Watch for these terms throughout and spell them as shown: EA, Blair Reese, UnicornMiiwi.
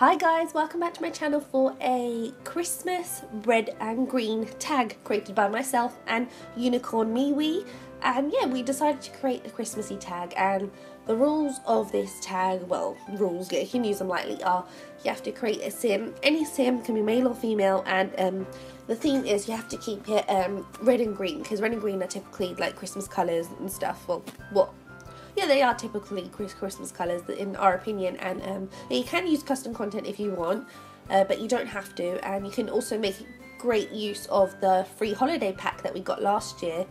Hi guys, welcome back to my channel for a Christmas red and green tag created by myself and UnicornMiiwi. And yeah, we decided to create a Christmassy tag, and the rules of this tag, well, rules, yeah, you can use them lightly, are you have to create a sim. Any sim can be male or female, and the theme is you have to keep it red and green, because red and green are typically like Christmas colours and stuff. Well, what? Yeah, they are typically Christmas colours in our opinion, and you can use custom content if you want, but you don't have to. And you can also make great use of the free holiday pack that we got last year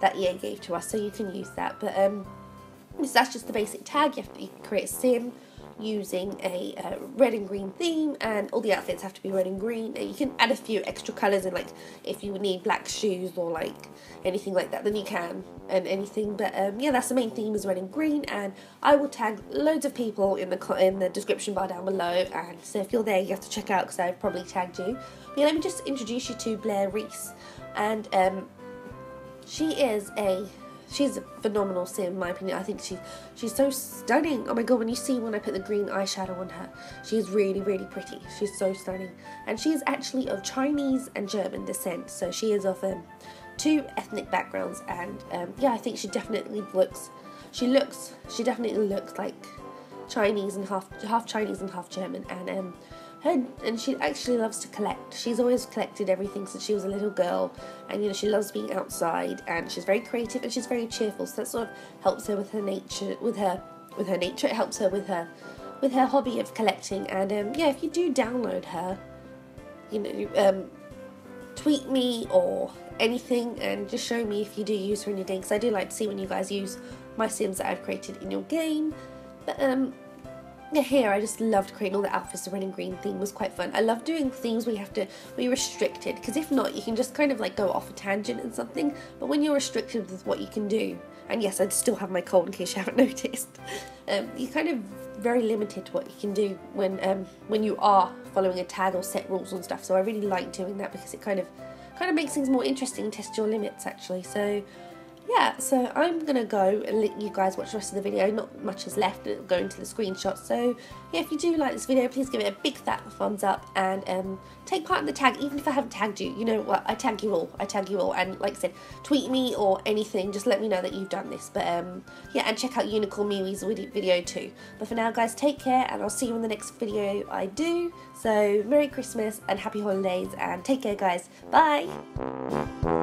that EA gave to us, so you can use that. But so that's just the basic tag. You have to create a sim using a red and green theme, and all the outfits have to be red and green, and you can add a few extra colours in, like if you need black shoes or like anything like that, then you can, and anything. But yeah, that's the main theme, is red and green, and I will tag loads of people in the description bar down below, and so if you're there you have to check out, because I've probably tagged you. But yeah, let me just introduce you to Blair Reese, and she's a phenomenal sim in my opinion. I think she's so stunning. Oh my god, when you see when I put the green eyeshadow on her, she's really, really pretty. She's so stunning. And she is actually of Chinese and German descent, so she is of two ethnic backgrounds. And yeah, I think she definitely looks like Chinese and half Chinese and half German. And she actually loves to collect. She's always collected everything since she was a little girl, and you know, she loves being outside, and she's very creative, and she's very cheerful, so that sort of helps her with her nature, it helps her with her hobby of collecting. And yeah, if you do download her, you know, tweet me or anything and just show me if you do use her in your game, because I do like to see when you guys use my sims that I've created in your game. But yeah, here I just loved creating all the outfits. The red and green theme was quite fun. I love doing themes where you have to be restricted, because if not, you can just kind of like go off a tangent and something. But when you're restricted with what you can do, and yes, I still have my cold in case you haven't noticed, you're kind of very limited to what you can do when you are following a tag or set rules and stuff. So I really like doing that, because it kind of makes things more interesting, test your limits actually. So. Yeah, so I'm going to go and let you guys watch the rest of the video. Not much is left, it'll go into the screenshot. So yeah, if you do like this video, please give it a big fat thumbs up, and take part in the tag. Even if I haven't tagged you, you know what, I tag you all, and like I said, tweet me or anything, just let me know that you've done this. But yeah, and check out UnicornMiiwi's video too. But for now guys, take care, and I'll see you in the next video I do. So Merry Christmas and Happy Holidays, and take care guys, bye!